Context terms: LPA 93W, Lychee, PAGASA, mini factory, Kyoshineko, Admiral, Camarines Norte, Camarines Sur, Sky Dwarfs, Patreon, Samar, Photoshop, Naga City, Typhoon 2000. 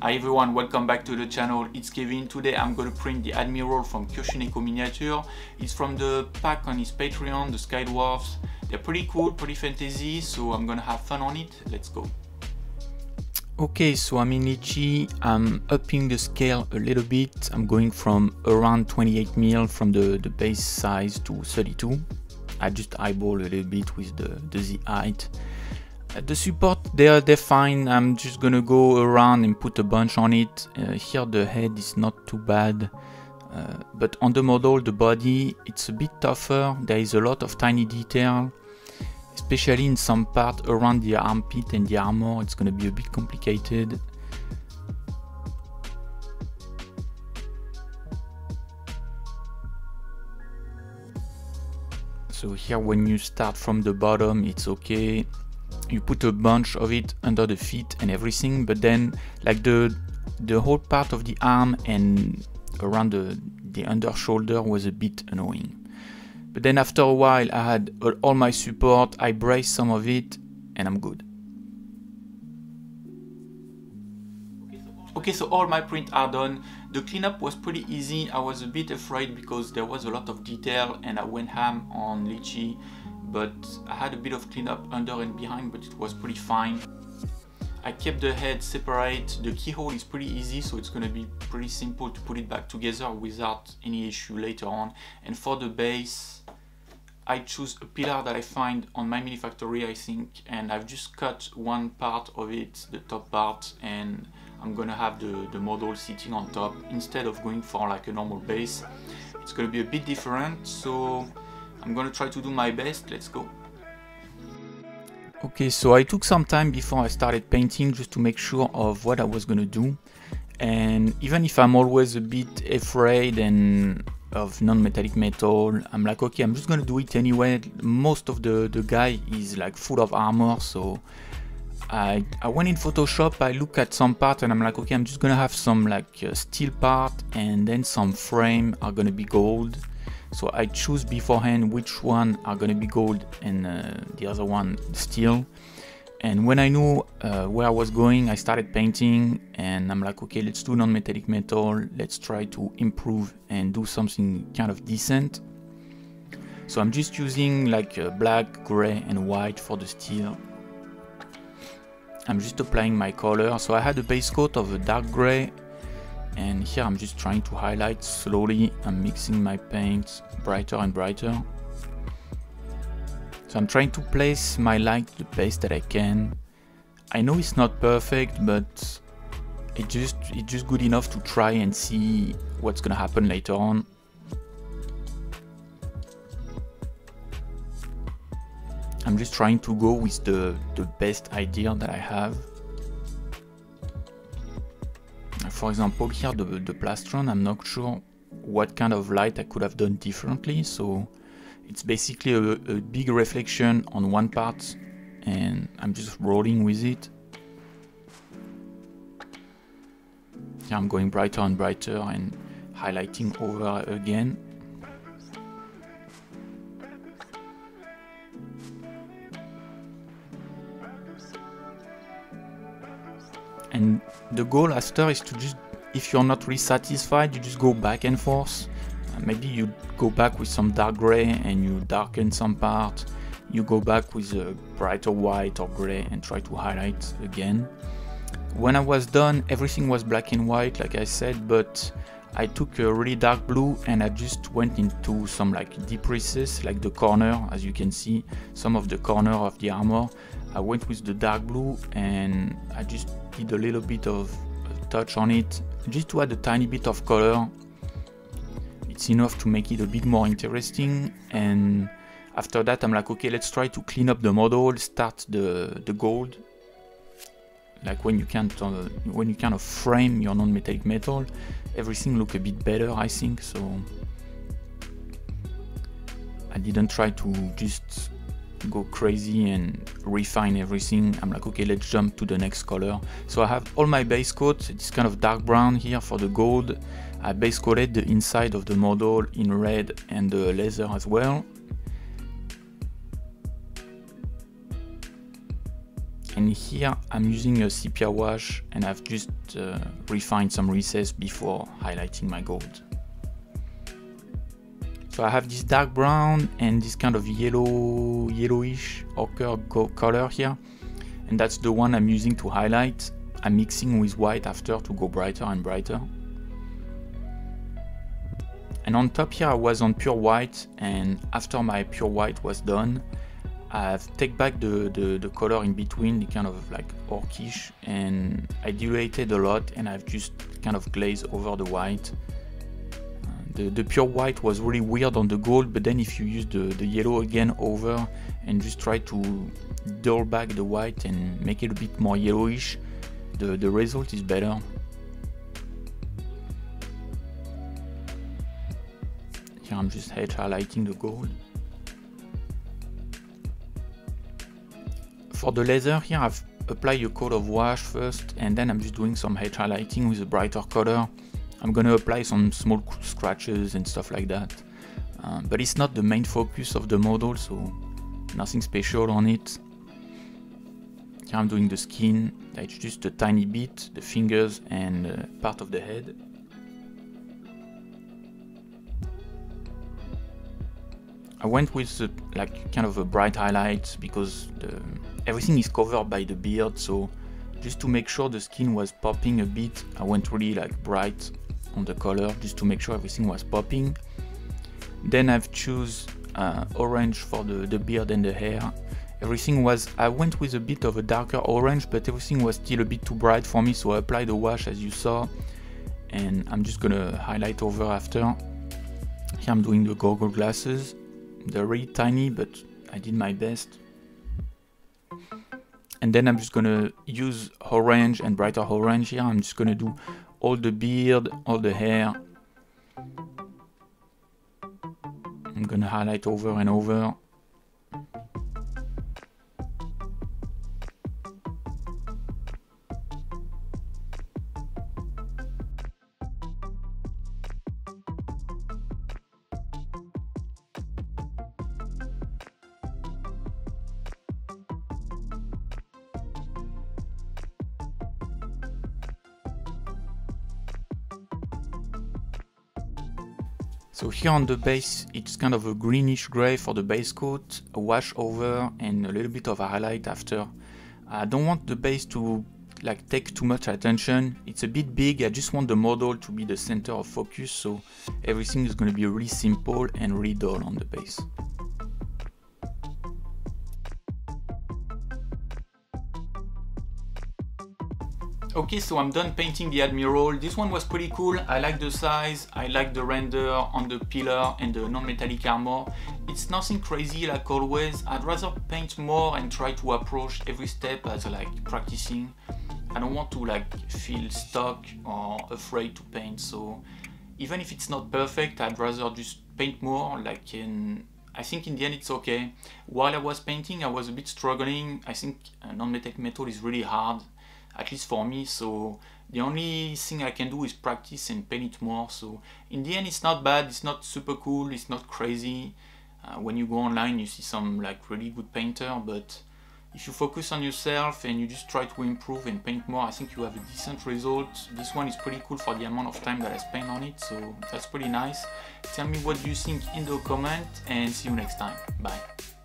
Hi everyone, welcome back to the channel, it's Kevin. Today I'm gonna print the Admiral from Kyoshineko miniature. It's from the pack on his Patreon, the Sky Dwarfs. They're pretty cool, pretty fantasy, so I'm gonna have fun on it. Let's go. Okay, so I'm in Lychee, I'm upping the scale a little bit. I'm going from around 28 mil from the base size to 32. I just eyeball a little bit with the height. The support, they're fine. I'm just gonna go around and put a bunch on it. Here the head is not too bad, but on the model, the body, it's a bit tougher. There is a lot of tiny detail, especially in some part around the armpit and the armor. It's gonna be a bit complicated. So here when you start from the bottom, it's okay. You put a bunch of it under the feet and everything, but then like the whole part of the arm and around the under shoulder was a bit annoying. But then after a while I had all my support, I braced some of it and I'm good. Okay, so all my prints are done. The cleanup was pretty easy. I was a bit afraid because there was a lot of detail and I went ham on Lychee. But I had a bit of cleanup under and behind, but it was pretty fine. I kept the head separate. The keyhole is pretty easy, so it's gonna be pretty simple to put it back together without any issue later on. And for the base, I choose a pillar that I find on my mini factory, I think, and I've just cut one part of it, the top part, and I'm gonna have the model sitting on top instead of going for like a normal base. It's gonna be a bit different, so I'm gonna try to do my best. Let's go. Okay, so I took some time before I started painting just to make sure of what I was gonna do. And even if I'm always a bit afraid and of non-metallic metal, I'm like, okay, I'm just gonna do it anyway. Most of the guy is like full of armor, so I went in Photoshop, I look at some part and I'm like, okay, I'm just gonna have some like steel part and then some frame are gonna be gold. So I choose beforehand which one are gonna be gold and the other one steel. And when I knew where I was going, I started painting and I'm like, okay, let's do non-metallic metal. Let's try to improve and do something kind of decent. So I'm just using like black, gray and white for the steel. I'm just applying my color. So I had a base coat of a dark gray. And here I'm just trying to highlight slowly. I'm mixing my paints brighter and brighter. So I'm trying to place my light the best that I can. I know it's not perfect, but it's just good enough to try and see what's gonna happen later on. I'm just trying to go with the best idea that I have. For example, here the plastron, I'm not sure what kind of light I could have done differently, so it's basically a big reflection on one part and I'm just rolling with it. Here I'm going brighter and brighter and highlighting over again. And the goal after is to just, if you're not really satisfied, you just go back and forth. Maybe you go back with some dark gray and you darken some part. You go back with a brighter white or gray and try to highlight again. When I was done, everything was black and white, like I said, but I took a really dark blue and I just went into some like deep recesses, like the corner, as you can see, some of the corner of the armor. I went with the dark blue and I just did a little bit of a touch on it, just to add a tiny bit of color. It's enough to make it a bit more interesting. And after that, I'm like, okay, let's try to clean up the model, start the gold. Like when you kind of frame your non-metallic metal, everything look a bit better, I think. So I didn't try to just go crazy and refine everything. I'm like, okay, let's jump to the next color. So I have all my base coat. It's kind of dark brown here for the gold. I base coated the inside of the model in red and the leather as well. and here I'm using a sepia wash, and I've just refined some recess before highlighting my gold. So I have this dark brown and this kind of yellowish ochre color here, and that's the one I'm using to highlight. I'm mixing with white after to go brighter and brighter. And on top here I was on pure white, and after my pure white was done, I've taken back the color in between, the kind of like orcish, and I diluted a lot, and I've just kind of glazed over the white. The pure white was really weird on the gold, but then if you use the yellow again over and just try to dull back the white and make it a bit more yellowish, the result is better. Here I'm just edge highlighting the gold. For the leather here I've applied a coat of wash first, and then I'm just doing some edge highlighting with a brighter color. I'm gonna apply some small scratches and stuff like that, but it's not the main focus of the model, so nothing special on it. Here I'm doing the skin, it's just a tiny bit, the fingers and part of the head. I went with like kind of a bright highlight because everything is covered by the beard, so just to make sure the skin was popping a bit, I went really like bright on the color just to make sure everything was popping. Then I've choose orange for the beard and the hair. Everything was, I went with a bit of a darker orange, but everything was still a bit too bright for me, so I applied a wash as you saw, and I'm just gonna highlight over after. Here I'm doing the goggle glasses. They're really tiny, but I did my best. And then I'm just gonna use orange and brighter orange here. I'm just gonna do all the beard, all the hair. I'm gonna highlight over and over. So here on the base, it's kind of a greenish gray for the base coat, a wash over and a little bit of a highlight after. I don't want the base to like take too much attention. It's a bit big. I just want the model to be the center of focus. So everything is going to be really simple and really dull on the base. Okay, so I'm done painting the Admiral. This one was pretty cool. I like the size, I like the render on the pillar and the non-metallic armor. It's nothing crazy like always. I'd rather paint more and try to approach every step as like practicing. I don't want to like feel stuck or afraid to paint, so even if it's not perfect, I'd rather just paint more. Like, in I think in the end it's okay. While I was painting, I was a bit struggling. I think non-metallic metal is really hard, at least for me, so the only thing I can do is practice and paint it more. So in the end it's not bad, it's not super cool, it's not crazy. When you go online you see some like really good painter, but if you focus on yourself and you just try to improve and paint more, I think you have a decent result. This one is pretty cool for the amount of time that I spent on it, so that's pretty nice. Tell me what you think in the comment, and see you next time. Bye.